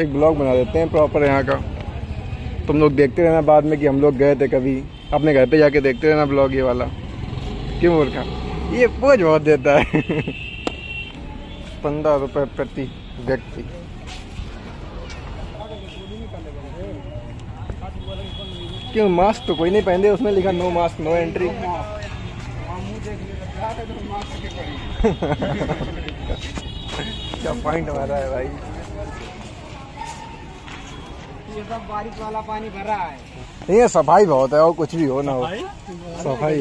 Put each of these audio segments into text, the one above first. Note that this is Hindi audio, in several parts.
एक ब्लॉग बना देते हैं प्रॉपर यहाँ का। तुम लोग देखते रहना बाद में कि हम लोग गए थे कभी, अपने घर पे जाके देखते रहना ब्लॉग ये वाला। क्यों बोल का ये पोज बहुत देता है। 15 रुपये प्रति व्यक्ति। क्यों मास्क तो कोई नहीं पहनते, उसमें लिखा नो मास्क नो एंट्री। क्या पॉइंट हमारा है भाई। ये सब बारिश वाला पानी भर रहा है, ये सफाई बहुत है और कुछ भी हो ना हो सफाई।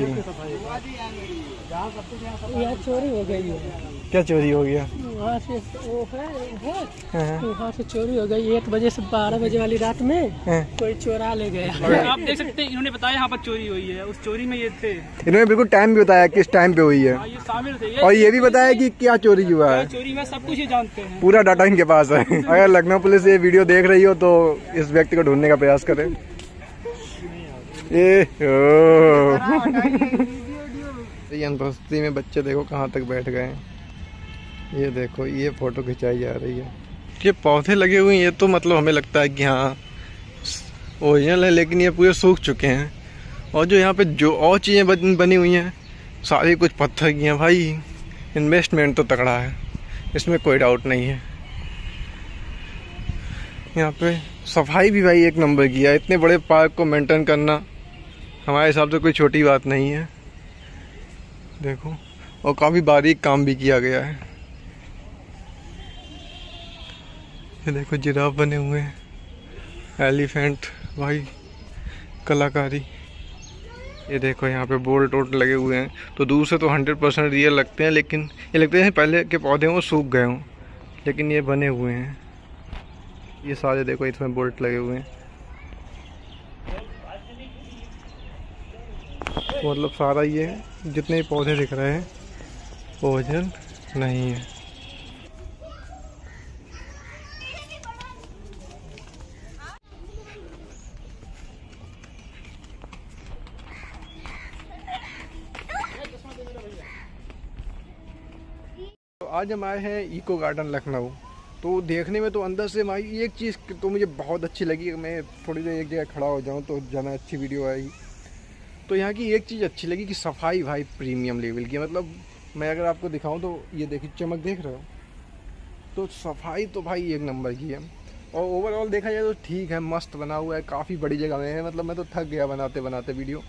यहाँ चोरी हो गई है। क्या चोरी हो गया? वहाँ से वो है वहाँ से चोरी हो गई 1 बजे से 12 बजे वाली रात में कोई चोरा ले गया। आप देख सकते हैं इन्होंने बताया यहाँ पर चोरी हुई है, उस चोरी में ये थे। इन्होंने बिल्कुल टाइम भी बताया किस टाइम पे हुई है, ये शामिल थे और ये भी बताया कि क्या चोरी हुआ है। चोरी में सब कुछ ही जानते हैं, पूरा डाटा इनके पास है। अगर लखनऊ पुलिस ये वीडियो देख रही हो तो इस व्यक्ति को ढूंढने का प्रयास करे। यूनिवर्सिटी में बच्चे देखो कहाँ तक बैठ गए। ये देखो ये फोटो खिंचाई जा रही है। ये पौधे लगे हुए हैं, ये तो मतलब हमें लगता है कि हाँ ओरिजिनल है, लेकिन ये पूरे सूख चुके हैं। और जो यहाँ पे जो और चीज़ें बनी हुई हैं सारी कुछ पत्थर की हैं भाई। इन्वेस्टमेंट तो तगड़ा है, इसमें कोई डाउट नहीं है। यहाँ पे सफाई भी भाई एक नंबर की है। इतने बड़े पार्क को मेंटेन करना हमारे हिसाब से कोई छोटी बात नहीं है। देखो और काफ़ी बारीक काम भी किया गया है। ये देखो जिराफ बने हुए हैं, एलिफेंट भाई कलाकारी। ये देखो यहाँ पे बोल्ट वोल्ट लगे हुए हैं तो दूर से तो 100% रियल लगते हैं, लेकिन ये लगते हैं पहले के पौधे हों सूख गए हों, लेकिन ये बने हुए हैं। ये सारे देखो इसमें बोल्ट लगे हुए हैं, मतलब सारा ये जितने पौधे दिख रहे हैं ओरिजिनल नहीं है। तो आज हम आए हैं इको गार्डन लखनऊ। तो देखने में तो अंदर से भाई एक चीज़ तो मुझे बहुत अच्छी लगी, मैं थोड़ी देर एक जगह खड़ा हो जाऊं तो जाना अच्छी वीडियो आएगी। तो यहाँ की एक चीज़ अच्छी लगी कि सफाई भाई प्रीमियम लेवल की। मतलब मैं अगर आपको दिखाऊं तो ये देखिए चमक देख रहे हो, तो सफाई तो भाई एक नंबर की है। और ओवरऑल देखा जाए तो ठीक है, मस्त बना हुआ है, काफ़ी बड़ी जगह में है। मतलब मैं तो थक गया बनाते बनाते वीडियो।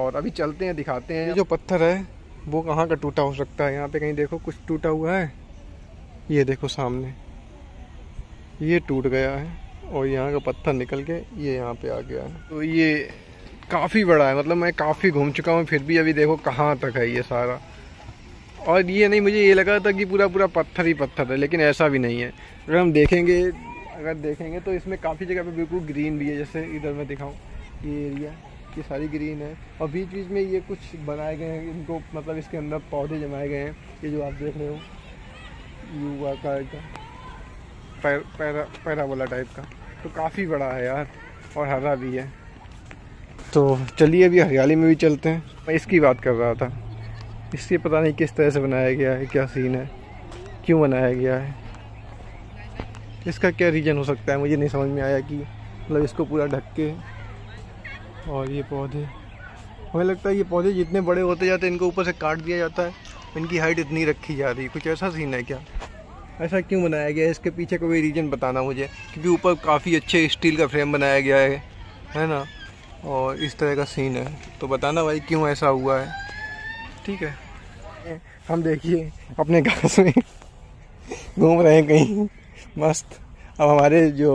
और अभी चलते हैं दिखाते हैं। ये जो पत्थर है वो कहाँ का टूटा हो सकता है। यहाँ पर कहीं देखो कुछ टूटा हुआ है, ये देखो सामने ये टूट गया है और यहाँ का पत्थर निकल के ये यहाँ पर आ गया है। तो ये काफ़ी बड़ा है, मतलब मैं काफ़ी घूम चुका हूँ फिर भी अभी देखो कहाँ तक है ये सारा। और ये नहीं, मुझे ये लगा था कि पूरा पूरा पत्थर ही पत्थर है, लेकिन ऐसा भी नहीं है। अगर हम देखेंगे तो इसमें काफ़ी जगह पे बिल्कुल ग्रीन भी है। जैसे इधर मैं दिखाऊँ ये एरिया ये सारी ग्रीन है और बीच बीच में ये कुछ बनाए गए हैं इनको, मतलब इसके अंदर पौधे जमाए गए हैं। ये जो आप देख रहे हो यू आकार का पैराबोला टाइप का, तो काफ़ी बड़ा है यार और हरा भी है। तो चलिए अभी हरियाली में भी चलते हैं। मैं इसकी बात कर रहा था, इससे पता नहीं किस तरह से बनाया गया है, क्या सीन है, क्यों बनाया गया है, इसका क्या रीज़न हो सकता है। मुझे नहीं समझ में आया कि मतलब इसको पूरा ढक के। और ये पौधे हमें लगता है ये पौधे जितने बड़े होते जाते हैं इनको ऊपर से काट दिया जाता है, इनकी हाइट इतनी रखी जा रही है। कुछ ऐसा सीन है क्या? ऐसा क्यों बनाया गया है, इसके पीछे कोई रीज़न बताना मुझे। क्योंकि ऊपर काफ़ी अच्छे स्टील का फ्रेम बनाया गया है ना, और इस तरह का सीन है। तो बताना भाई क्यों ऐसा हुआ है। ठीक है, हम देखिए अपने घास में घूम रहे हैं कहीं मस्त। अब हमारे जो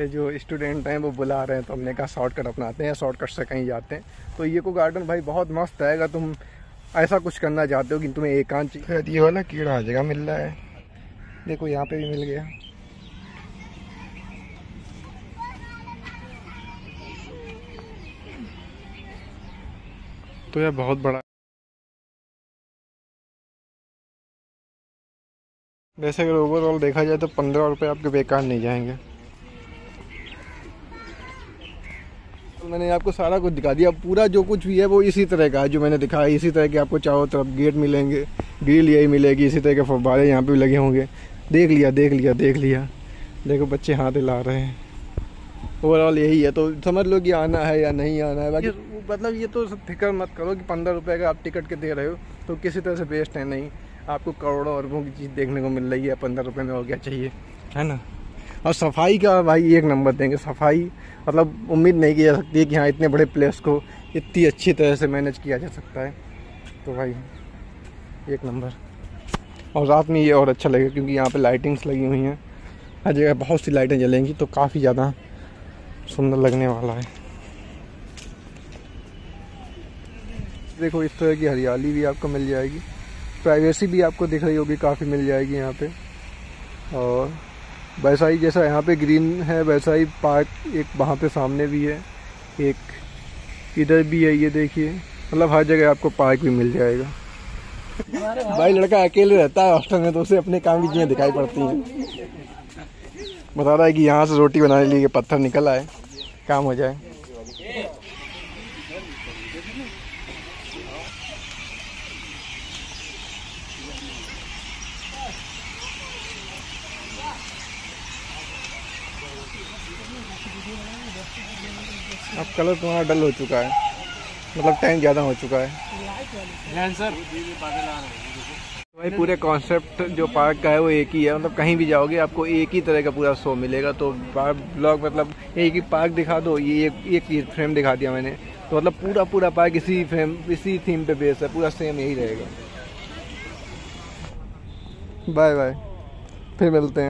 स्टूडेंट हैं वो बुला रहे हैं, तो हमने कहा शॉर्टकट अपनाते हैं, शॉर्टकट से कहीं जाते हैं। तो इको गार्डन भाई बहुत मस्त है। अगर तुम ऐसा कुछ करना चाहते हो कि तुम्हें एकांत चाहिए, ये वाला कीड़ा हर जगह मिल रहा है। देखो यहाँ पे भी मिल गया। तो यह बहुत बड़ा। वैसे अगर ओवरऑल देखा जाए तो 15 रुपये आपके बेकार नहीं जाएंगे। तो मैंने आपको सारा कुछ दिखा दिया। पूरा जो कुछ भी है वो इसी तरह का है जो मैंने दिखाया। इसी तरह के आपको चारों तरफ गेट मिलेंगे, ग्रिल यही मिलेगी, इसी तरह के फव्वारे यहाँ पे भी लगे होंगे। देख लिया देखो बच्चे हाथ हिला रहे हैं। ओवरऑल यही है, तो समझ लो कि आना है या नहीं आना है। बाकी मतलब ये तो फिक्र मत करो कि 15 रुपए का आप टिकट के दे रहे हो तो किसी तरह से वेस्ट है नहीं। आपको करोड़ों अरबों की चीज़ देखने को मिल रही है, 15 रुपए में हो गया चाहिए, है ना। और सफाई का भाई एक नंबर देंगे, सफाई मतलब उम्मीद नहीं की जा सकती है कि हाँ इतने बड़े प्लेस को इतनी अच्छी तरह से मैनेज किया जा सकता है। तो भाई एक नंबर। और रात में ये और अच्छा लगेगा क्योंकि यहाँ पे लाइटिंग्स लगी हुई हैं, हर जगह बहुत सी लाइटें जलेंगी तो काफ़ी ज़्यादा सुंदर लगने वाला है। देखो इस तरह की हरियाली भी आपको मिल जाएगी, प्राइवेसी भी आपको दिख रही होगी काफ़ी मिल जाएगी यहाँ पे। और वैसा ही जैसा यहाँ पे ग्रीन है वैसा ही पार्क एक वहाँ पे सामने भी है, एक इधर भी है। ये देखिए मतलब हर जगह आपको पार्क भी मिल जाएगा। भाई लड़का अकेले रहता है हॉस्टल में तो उसे अपने काम की चीज़ें दिखाई पड़ती हैं। बता रहा है कि यहाँ से रोटी बनाने के लिए पत्थर निकल आए, काम हो जाए। अब कलर तुम्हारा डल हो चुका है, मतलब टाइम ज़्यादा हो चुका है सर। भाई पूरे कॉन्सेप्ट जो पार्क का है वो एक ही है, मतलब कहीं भी जाओगे आपको एक ही तरह का पूरा शो मिलेगा। तो ब्लॉग मतलब एक ही पार्क दिखा दो, ये एक फ्रेम दिखा दिया मैंने, तो मतलब पूरा पार्क इसी फ्रेम इसी थीम पे बेस है, पूरा सेम यही रहेगा। बाय बाय, फिर मिलते हैं।